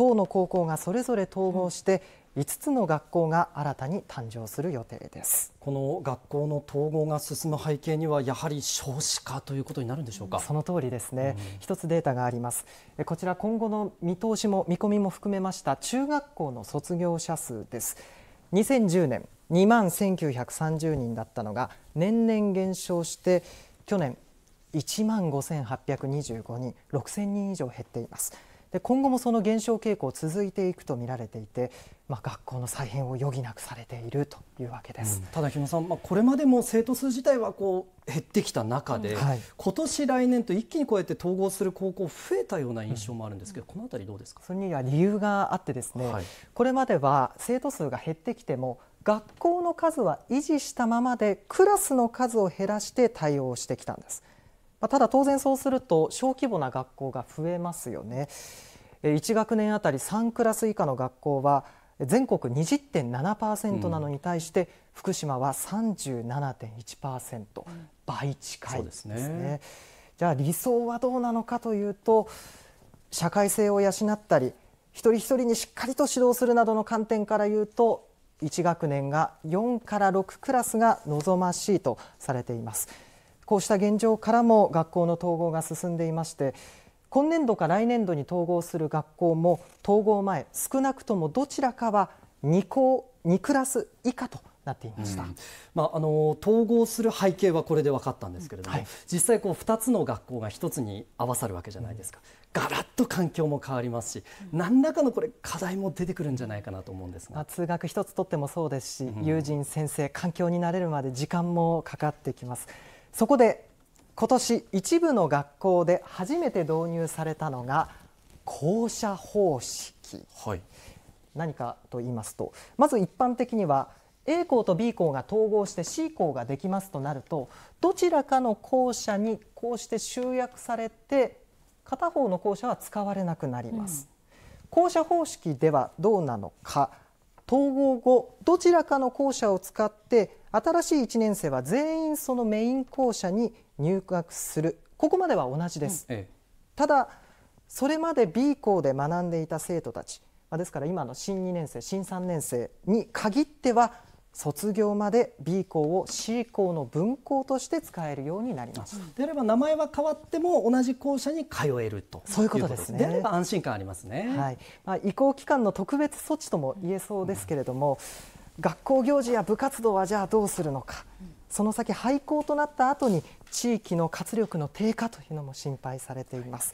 10の高校がそれぞれ統合して5つの学校が新たに誕生する予定です。この学校の統合が進む背景にはやはり少子化ということになるんでしょうか。その通りですね。一つデータがあります。こちら今後の見通しも見込みも含めました中学校の卒業者数です。2010年21930人だったのが年々減少して去年15825人、6000人以上減っています。で今後もその減少傾向続いていくと見られていて、学校の再編を余儀なくされているというわけです。ただ日野さん、これまでも生徒数自体はこう減ってきた中で、今年来年と一気にこうやって統合する高校増えたような印象もあるんですけど、このあたりどうですか。それには理由があってですね、これまでは生徒数が減ってきても学校の数は維持したままでクラスの数を減らして対応してきたんです。ただ当然そうすると小規模な学校が増えますよね。1学年あたり3クラス以下の学校は全国 20.7% なのに対して福島は 37.1%、倍近いですね。じゃあ理想はどうなのかというと、社会性を養ったり一人一人にしっかりと指導するなどの観点から言うと1学年が4から6クラスが望ましいとされています。こうした現状からも学校の統合が進んでいまして、今年度か来年度に統合する学校も統合前少なくともどちらかは2クラス以下となっていました。統合する背景はこれで分かったんですけれども、実際こう2つの学校が1つに合わさるわけじゃないですか。ガラッと環境も変わりますし、何らかのこれ課題も出てくるんじゃないかなと思うんですが、通学一つとってもそうですし、友人先生環境に慣れるまで時間もかかってきます。そこで今年一部の学校で初めて導入されたのが校舎方式、何かと言いますと、まず一般的には A 校と B 校が統合して C 校ができますとなると、どちらかの校舎にこうして集約されて片方の校舎は使われなくなります、校舎方式ではどうなのか。統合後どちらかの校舎を使って新しい1年生は全員そのメイン校舎に入学する。ここまでは同じです、ただそれまで B 校で学んでいた生徒たち、ですから今の新2年生新3年生に限っては卒業まで B 校を C 校の分校として使えるようになります。であれば名前は変わっても同じ校舎に通えると、そういうことですね。であれば安心感ありますね。移行期間の特別措置とも言えそうですけれども、学校行事や部活動はじゃあどうするのか、その先廃校となった後に地域の活力の低下というのも心配されています。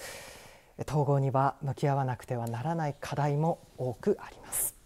統合には向き合わなくてはならない課題も多くあります。